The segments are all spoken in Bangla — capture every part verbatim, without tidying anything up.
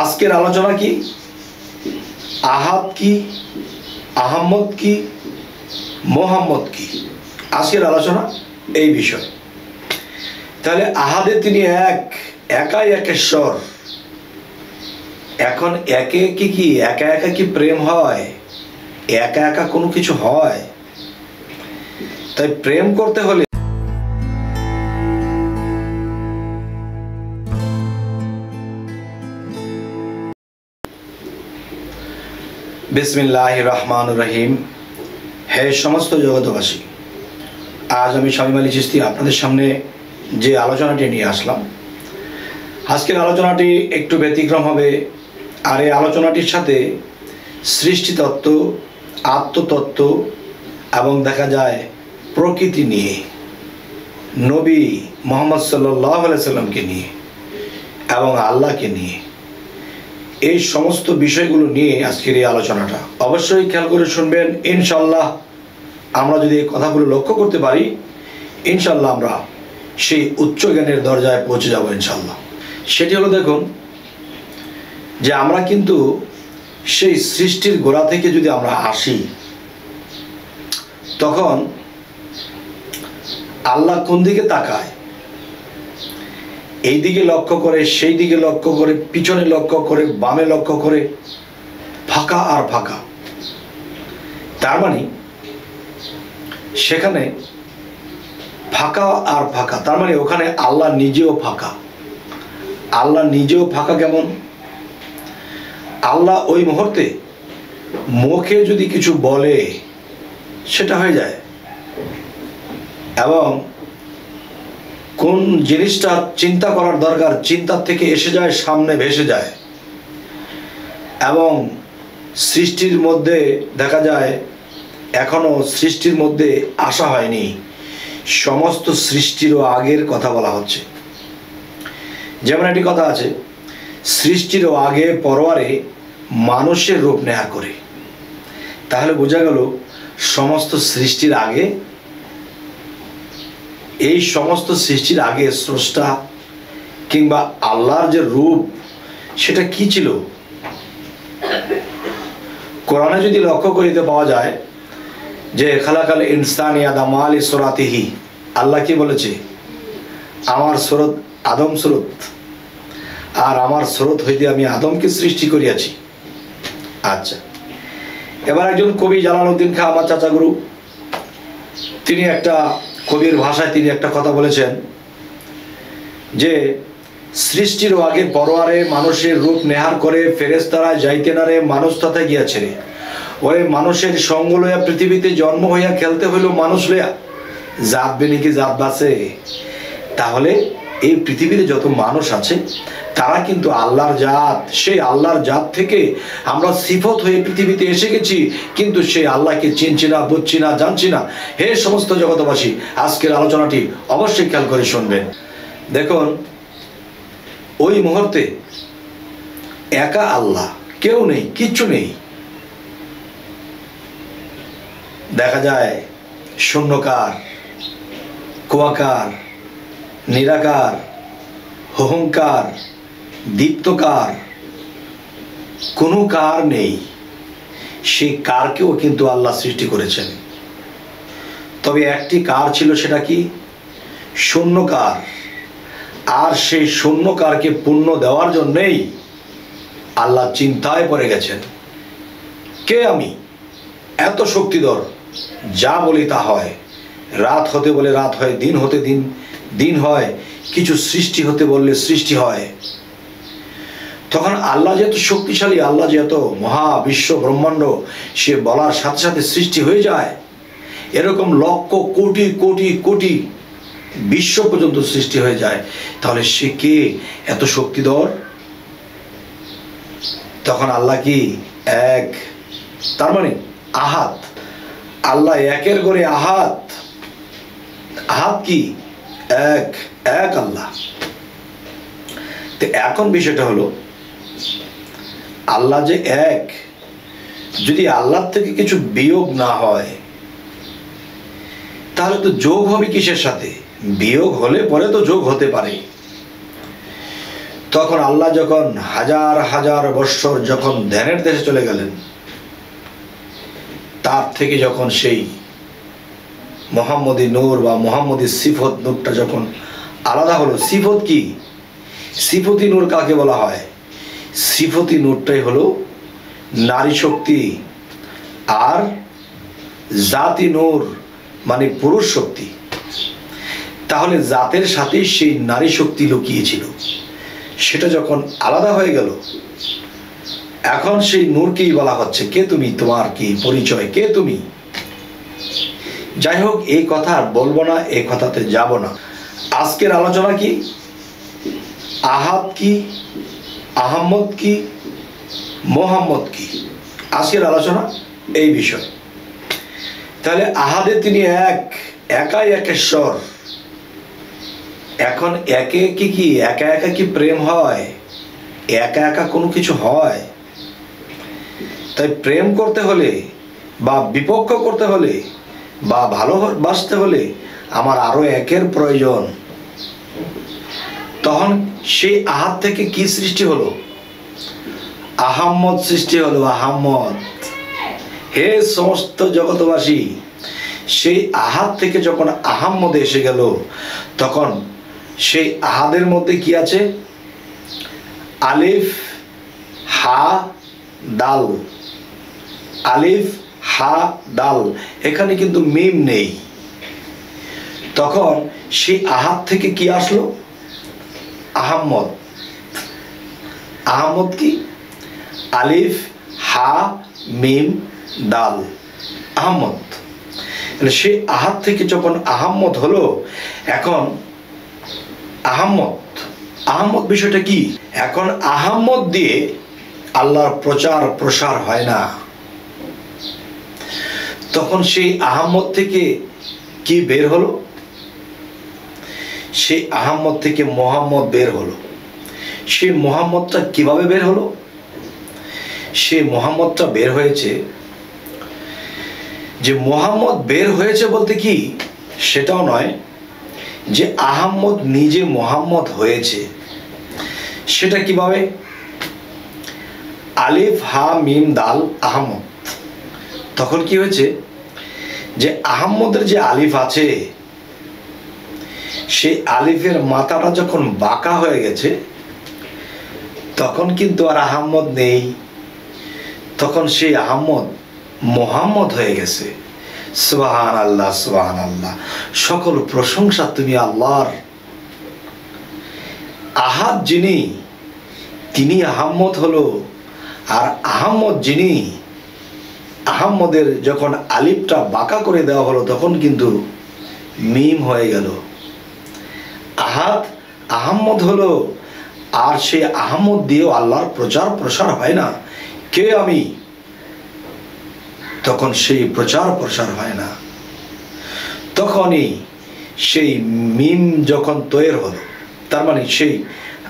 আজকের আলোচনা কি আহাব কি আহমদ কি মোহাম্মদ কি আজকের আলোচনা এই বিষয়। তাহলে আহাদে তিনি এক একাই একেশ্বর। এখন একে কি কি একা একা কি প্রেম হয়, একা একা কোনো কিছু হয়? তাই প্রেম করতে হলে বিসমিল্লাহির রহমানির রহিম। হে সমস্ত জগৎবাসী, আজ আমি শামীম আলী চিস্তি আপনাদের সামনে যে আলোচনাটি নিয়ে আসলাম, আজকের আলোচনাটি একটু ব্যতিক্রম হবে। আর এই আলোচনাটির সাথে সৃষ্টিতত্ত্ব, আত্মতত্ত্ব এবং দেখা যায় প্রকৃতি নিয়ে, নবী মোহাম্মদ সাল্লাল্লাহু আলাইহি সাল্লামকে নিয়ে এবং আল্লাহকে নিয়ে, এই সমস্ত বিষয়গুলো নিয়ে আজকের এই আলোচনাটা অবশ্যই খেয়াল করে শুনবেন। ইনশাল্লাহ আমরা যদি এই কথাগুলো লক্ষ্য করতে পারি, ইনশাল্লাহ আমরা সেই উচ্চ জ্ঞানের দরজায় পৌঁছে যাব ইনশাল্লাহ। সেটি হলো, দেখুন যে আমরা কিন্তু সেই সৃষ্টির গোড়া থেকে যদি আমরা আসি, তখন আল্লাহ কোন দিকে তাকায়? এই দিকে লক্ষ্য করে, সেই দিকে লক্ষ্য করে, পিছনে লক্ষ্য করে, বামে লক্ষ্য করে, ফাঁকা আর ফাঁকা। তার মানে সেখানে ফাঁকা আর ফাঁকা, তার মানে ওখানে আল্লাহ নিজেও ফাঁকা। আল্লাহ নিজেও ফাঁকা কেমন? আল্লাহ ওই মুহূর্তে মুখে যদি কিছু বলে সেটা হয়ে যায়, এবং কোন জিনিসটা চিন্তা করার দরকার চিন্তার থেকে এসে যায়, সামনে ভেসে যায়। এবং সৃষ্টির মধ্যে দেখা যায় এখনও সৃষ্টির মধ্যে আসা হয়নি, সমস্ত সৃষ্টিরও আগের কথা বলা হচ্ছে। যেমন একটি কথা আছে, সৃষ্টিরও আগে পরওয়ারে মানুষের রূপ নেয়া করে। তাহলে বোঝা গেল সমস্ত সৃষ্টির আগে, এই সমস্ত সৃষ্টির আগে স্রষ্টা কিংবা আল্লাহর যে রূপ সেটা কি ছিল? কোরআনে যদি লক্ষ্য করিতে পাওয়া যায় যে খালাকাল ইনসান ইয়াদাম আলি সুরাতিহি, আল্লাহ কি বলেছে? আমার সুরত আদম সুরত, আর আমার সুরত হইতে আমি আদমকে সৃষ্টি করিয়াছি। আচ্ছা, এবার একজন কবি জালালউদ্দিন খাঁ, আমার চাচা গুরু, তিনি একটা কবির ভাষায় তিনি একটা কথা বলেছেন যে সৃষ্টির আগে পরওয়ারে মানুষের রূপ নেহার করে, ফেরেশতারা যাইতে না রে, মানুষ তথায় গিয়াছে রে। ওরে মানুষের সঙ্গ লইয়া পৃথিবীতে জন্ম হইয়া খেলতে হইল মানুষ লইয়া, জাত বেনি কি জাত বাঁচে। তাহলে এই পৃথিবীতে যত মানুষ আছে তারা কিন্তু আল্লাহর জাত, সেই আল্লাহর জাত থেকে আমরা সিফত হয়ে পৃথিবীতে এসে গেছি, কিন্তু সেই আল্লাহকে চিনছি না, বুঝছি না, জানছি না। হে সমস্ত জগৎবাসী, আজকের আলোচনাটি অবশ্যই খেয়াল করে শুনবেন। দেখুন, ওই মুহূর্তে একা আল্লাহ, কেউ নেই, কিচ্ছু নেই। দেখা যায় শূন্যকার, কুয়াকার, নিরাকার, অহংকার, দীপ্তকার, কোনো কার নেই। সেই কারকেও কিন্তু আল্লাহ সৃষ্টি করেছেন। তবে একটি কার ছিল, সেটা কি? শূন্যকার। আর সেই শূন্যকারকে পূর্ণ দেওয়ার জন্যেই আল্লাহ চিন্তায় পড়ে গেছেন, কে আমি? এত শক্তিধর, যা বলি তা হয়, রাত হতে বলে রাত হয়, দিন হতে দিন দিন হয়, কিছু সৃষ্টি হতে বললে সৃষ্টি হয়। তখন আল্লাহ যে এত শক্তিশালী, আল্লাহ যে এত মহা বিশ্ব ব্রহ্মাণ্ড, সে বলার সাথে সাথে সৃষ্টি হয়ে যায়। এরকম লক্ষ কোটি কোটি কোটি বিশ্ব পর্যন্ত সৃষ্টি হয়ে যায়। তাহলে সে কে এত শক্তিধর? তখন আল্লাহ কি এক, তার মানে আহাত। আল্লাহ একের করে আহাত। আহাত কি? এক, এক আল্লাহ। তো এখন বিষয়টা হলো, আল্লাহ যে এক, যদি আল্লাহ থেকে কিছু বিয়োগ না হয় তাহলে তো যোগ হবে কিসের সাথে? বিয়োগ হলে পরে তো যোগ হতে পারে। तखन आल्लाह जखन हजार हजार बर्षर जखन ध्यानेर देशे चले गेलेन तार थेके जखन सेई मुहम्मदी नूर बा मुहम्मदी सिफत नूरटा जखन आलादा हलो। सिफत कि सिफती नूर काके बला हय? सिफती नूरटाई हलो नारी शक्ति आर जाति नूर माने पुरुष शक्ति। ताहले जातेर साथे सेई नारी शक्ति लुकिये छिलो সেটা যখন আলাদা হয়ে গেল এখন সেই নূরকেই বলা হচ্ছে কে তুমি, তোমার কি পরিচয়, কে তুমি। যাই হোক এই কথা আর বলবো না, এই কথাতে যাব না। আজকের আলোচনা কি আহাদ কি, আহমদ কি, মোহাম্মদ কি, আজকের আলোচনা এই বিষয়। তাহলে আহাদে তিনি এক, একাই একেশ্বর। এখন একে কি কি একা একা কি প্রেম হয়? একা একা কোনো কিছু হয়? তাই প্রেম করতে হলে বা বিপক্ষ করতে হলে বা ভালোবাসতে হলে আমার আরো একের প্রয়োজন। তখন সেই আহাদ থেকে কি সৃষ্টি হলো? আহম্মদ সৃষ্টি হলো। আহম্মদ হে সমস্ত জগতবাসী, সেই আহাদ থেকে যখন আহম্মদ এসে গেল তখন সেই আহাদের মধ্যে কি আছে? আলিফ হা দাল, আলিফ হা দাল, এখানে কিন্তু মিম নেই। তখন সেই আহাদ থেকে কি আসলো? আহম্মদ। আহম্মদ কি? আলিফ হা মিম দাল, আহম্মদ। সেই আহাদ থেকে যখন আহম্মদ হলো এখন আহম্মদ আহম্মদ বিষয়টা কি? এখন আহম্মদ দিয়ে আল্লাহর প্রচার প্রসার হয় না। তখন সেই আহম্মদ থেকে কি বের হলো? সেই আহম্মদ থেকে মোহাম্মদ বের হলো। সেই মোহাম্মদটা কিভাবে বের হলো? সেই মোহাম্মদটা বের হয়েছে যে মোহাম্মদ বের হয়েছে বলতে কি সেটাও নয়, যে আহম্মদ নিজে মোহাম্মদ হয়েছে। সেটা কিভাবে? আলিফ হা মিম দাল আহম্মদ। তখন কি হয়েছে যে আহম্মদের যে আলিফ আছে সেই আলিফের মাথাটা যখন বাঁকা হয়ে গেছে তখন কিন্তু আর আহম্মদ নেই, তখন সেই আহম্মদ মোহাম্মদ হয়ে গেছে। সুবহান আল্লাহ, সুবহান আল্লাহ, সকল প্রশংসা তুমি আল্লাহর। আহাদ যিনি তিনি আহম্মদ হলো, আর আহম্মদ যিনি, আহম্মদের যখন আলিফটা বাঁকা করে দেওয়া হলো তখন কিন্তু মিম হয়ে গেল। আহাদ আহম্মদ হলো, আর সেই আহম্মদ দিয়েও আল্লাহর প্রচার প্রসার হয় না। কে আমি? তখন সেই প্রচার প্রসার হয় না। তখনই সেই মিম যখন তৈরি হলো, তার মানে সেই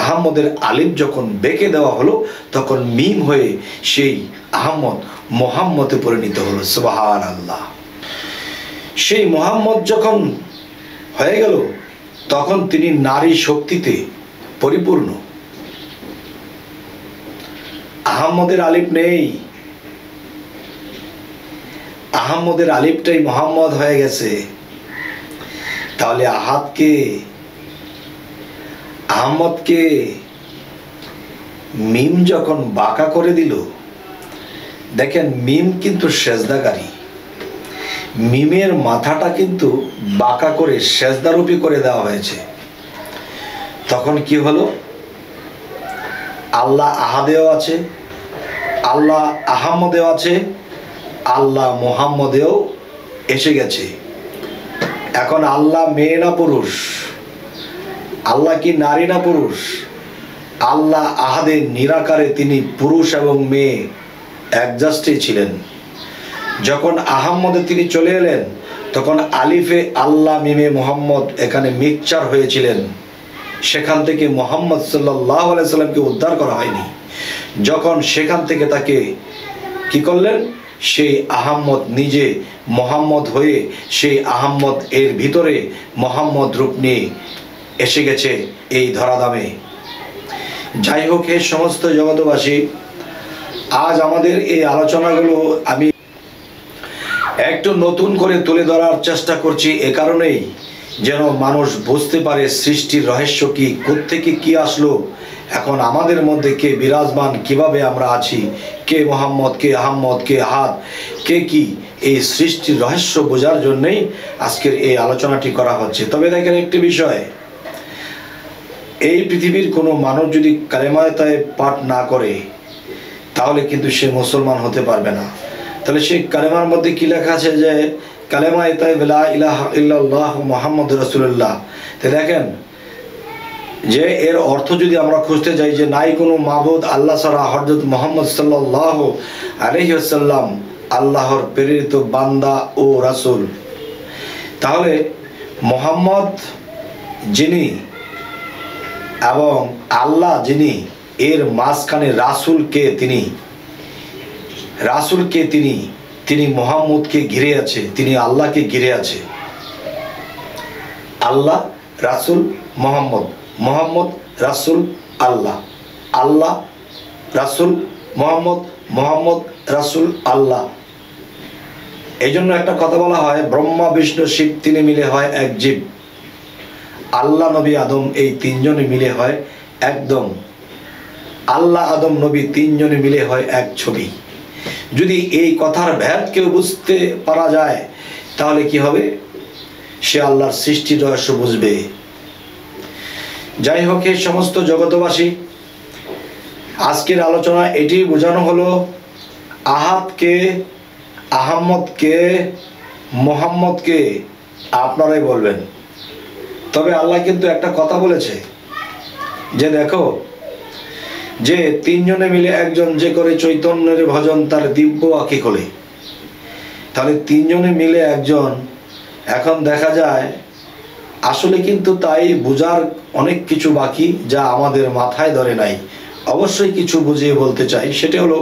আহম্মদের আলিফ যখন বেঁকে দেওয়া হলো তখন মিম হয়ে সেই আহম্মদ মোহাম্মদে পরিণত হলো। সুবহানাল্লাহ। সেই মোহাম্মদ যখন হয়ে গেল তখন তিনি নারী শক্তিতে পরিপূর্ণ। আহম্মদের আলিফ নেই, আহম্মদের আলিফটাই মোহাম্মদ হয়ে গেছে। তাহলে আহাদ কে, আহম্মদ কে? মিম যখন বাঁকা করে দিল, দেখেন মিম কিন্তু সেজদাকারী, মিমের মাথাটা কিন্তু বাঁকা করে সেজদারূপী করে দেওয়া হয়েছে। তখন কি হলো? আল্লাহ আহাদেও আছে, আল্লাহ আহম্মদেও আছে, আল্লাহ মোহাম্মদেও এসে গেছে। এখন আল্লাহ মেয়ে না পুরুষ? আল্লাহ কি নারী না পুরুষ? আল্লাহ আহাদে নিরাকারে তিনি পুরুষ এবং মেয়ে অ্যাডজাস্টই ছিলেন। যখন আহম্মদে তিনি চলে এলেন তখন আলিফে আল্লাহ মিমে মোহাম্মদ এখানে মিক্সচার হয়েছিলেন। সেখান থেকে মোহাম্মদ সাল্লাল্লাহু আলাইহি সাল্লামকে উদ্ধার করা হয়নি। যখন সেখান থেকে তাকে কি করলেন? সেই আহম্মদ নিজে মোহাম্মদ হয়ে সেই আহম্মদ এর ভিতরে মোহাম্মদ রূপ নিয়ে এসে গেছে এই ধরাধামে। যাই হোক এই সমস্ত জগতবাসী আজ আমাদের এই আলোচনাগুলো আমি একটু নতুন করে তুলে ধরার চেষ্টা করছি এ কারণেই যেন মানুষ বুঝতে পারে সৃষ্টির রহস্য কি, কোত্থেকে কি আসলো, এখন আমাদের মধ্যে কে বিরাজমান, কিভাবে আমরা আছি, কে মোহাম্মদ, কে আহম্মদ, কে হাত, কে কি, এই সৃষ্টির রহস্য বোঝার জন্যই আজকের এই আলোচনাটি করা হচ্ছে। তবে দেখেন একটি বিষয়, এই পৃথিবীর কোনো মানুষ যদি কালেমায়ে তাইয়্যিব পাঠ না করে তাহলে কিন্তু সে মুসলমান হতে পারবে না। তাহলে সেই কালেমার মধ্যে কি লেখা আছে যে কালেমায়ে তাইয়্যিব লা ইলাহা ইল্লাল্লাহ মুহাম্মাদুর রাসূলুল্লাহ। তো দেখেন যে এর অর্থ যদি আমরা খুঁজতে যাই যে নাই কোনো মাবুদ আল্লাহ ছাড়া, হযরত মুহাম্মদ সাল্লাল্লাহু আলাইহি ওয়াসাল্লাম আল্লাহর প্রেরিত বান্দা ও রাসূল, তাহলে মুহাম্মদ যিনি এবং আল্লাহ যিনি, এর মাঝখানে রাসূলকে তিনি রাসূলকে তিনি তিনি মুহাম্মদকে ঘিরে আছে, তিনি আল্লাহকে ঘিরে আছে। আল্লাহ, রাসূল, মুহাম্মদ, মুহাম্মদ, রাসূল, আল্লাহ, আল্লাহ, রাসূল, মুহাম্মদ, মুহাম্মদ, রাসূল, আল্লাহ। এই জন্য একটা কথা বলা হয়, ব্রহ্মা বিষ্ণু শিব তিনি মিলে হয় এক জীব, আল্লাহ নবী আদম এই তিনজনে মিলে হয় একদম, আল্লাহ আদম নবী তিনজনে মিলে হয় এক ছবি। যদি এই কথার ভেদকে বুঝতে পারা যায় তাহলে কি হবে, সে আল্লাহর সৃষ্টির রহস্য বুঝবে। যাই হোক এই সমস্ত জগতবাসী, আজকের আলোচনা এটি বোঝানো হলো আহাতকে, আহম্মদকে, মোহাম্মদকে আপনারাই বলবেন। তবে আল্লাহ কিন্তু একটা কথা বলেছে যে দেখো, যে তিনজনে মিলে একজন, যে করে চৈতন্যের ভজন তার দিব্য আঁকি খোলে। তাহলে তিনজনে মিলে একজন, এখন দেখা যায় আসলে কিন্তু তাই বোঝার অনেক কিছু বাকি যা আমাদের মাথায় ধরে নাই। অবশ্যই কিছু বুঝিয়ে বলতে চাই, সেটা হলো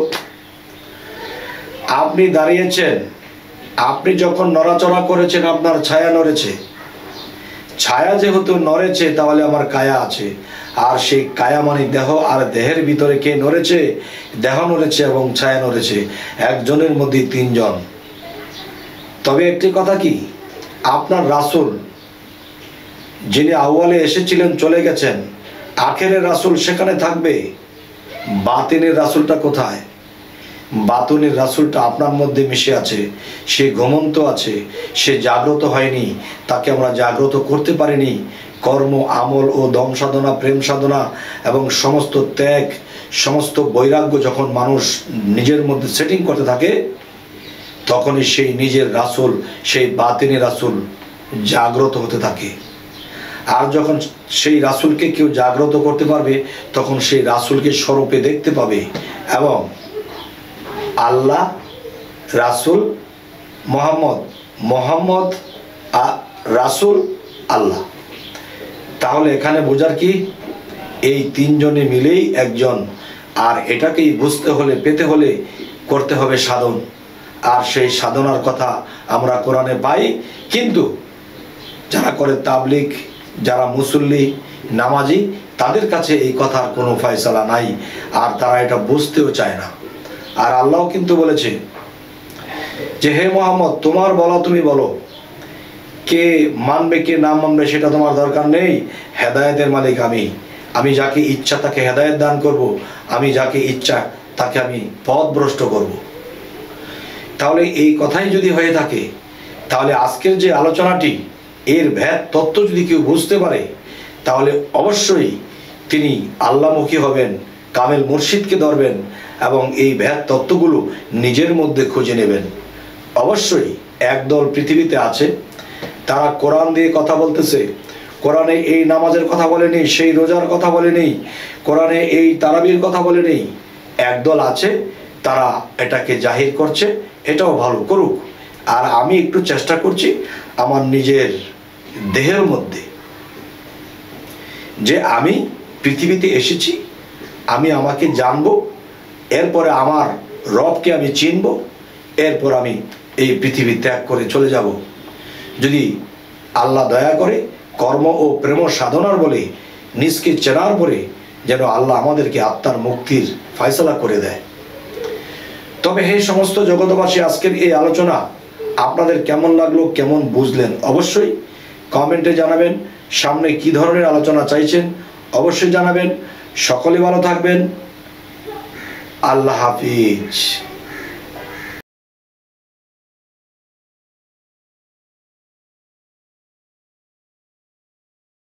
আপনি দাঁড়িয়েছেন, আপনি যখন নড়াচড়া করেছেন আপনার ছায়া নড়েছে, ছায়া যেহেতু নড়েছে তাহলে আমার কায়া আছে, আর সেই কায়া মানে দেহ, আর দেহের ভিতরে কে নড়েছে, দেহ নড়েছে এবং ছায়া নড়েছে, একজনের মধ্যে তিনজন। তবে একটি কথা কি, আপনার রাসূল যিনি আউয়ালে এসেছিলেন চলে গেছেন, আখেরের রাসূল সেখানে থাকবে, বাতিনের রাসূলটা কোথায়? বাতুনের রাসূলটা আপনার মধ্যে মিশে আছে, সে ঘুমন্ত আছে, সে জাগ্রত হয়নি, তাকে আমরা জাগ্রত করতে পারিনি। কর্ম, আমল ও দম সাধনা, প্রেম সাধনা এবং সমস্ত ত্যাগ, সমস্ত বৈরাগ্য যখন মানুষ নিজের মধ্যে সেটিং করতে থাকে তখনই সেই নিজের রাসূল, সেই বাতিনি রাসূল জাগ্রত হতে থাকে। আর যখন সেই রাসূলকে কেউ জাগ্রত করতে পারবে তখন সেই রাসূলকে স্বরূপে দেখতে পাবে। এবং আল্লাহ, রাসূল, মুহাম্মদ, মুহাম্মদ, রাসূল, আল্লাহ। তাহলে এখানে বোঝার কি, এই তিনজনে মিলেই একজন। আর এটাকেই বুঝতে হলে, পেতে হলে করতে হবে সাধন, আর সেই সাধনার কথা আমরা কোরআনে পাই। কিন্তু যারা করে তাবলিগ, যারা মুসল্লি, নামাজি, তাদের কাছে এই কথার কোনো ফয়সালা নাই, আর তারা এটা বুঝতেও চায় না। আর আল্লাহ কিন্তু বলেছে যে হে মুহাম্মদ, তোমার বলা তুমি বলো, কে মানবে কে না মানবে সেটা তোমার দরকার নেই, হেদায়েতের মালিক আমি, আমি যাকে ইচ্ছা তাকে হেদায়েত দান করব, আমি যাকে ইচ্ছা তাকে আমি পথভ্রষ্ট করব। তাহলে এই কথাই যদি হয়ে থাকে তাহলে আজকের যে আলোচনাটি, এর ভেদ তত্ত্ব যদি কেউ বুঝতে পারে তাহলে অবশ্যই তিনি আল্লাহমুখী হবেন, কামেল মুর্শিদকে ধরবেন এবং এই ভেদ তত্ত্বগুলো নিজের মধ্যে খুঁজে নেবেন। অবশ্যই একদল পৃথিবীতে আছে তারা কোরআন দিয়ে কথা বলতেছে, কোরআনে এই নামাজের কথা বলেনি, সেই রোজার কথা বলেনি, কোরআনে এই তারাবির কথা বলেনি। একদল আছে তারা এটাকে জাহির করছে, এটাও ভালো করুক। আর আমি একটু চেষ্টা করছি আমার নিজের দেহের মধ্যে যে আমি পৃথিবীতে এসেছি, আমি আমাকে জানবো, এরপরে আমার রবকে আমি চিনব, এরপর আমি এই পৃথিবী ত্যাগ করে চলে যাব। যদি আল্লাহ দয়া করে কর্ম ও প্রেম সাধনার বলে নিজকে চেনার পরে যেন আল্লাহ আমাদেরকে আত্মার মুক্তির ফয়সালা করে দেয়। তবে হে সমস্ত জগতবাসী, আজকের এই আলোচনা আপনাদের কেমন লাগলো, কেমন বুঝলেন অবশ্যই কমেন্টে জানাবেন। সামনে কি ধরনের আলোচনা চাইছেন অবশ্যই জানাবেন। সকলে ভালো থাকবেন। আল্লাহ হাফিজ।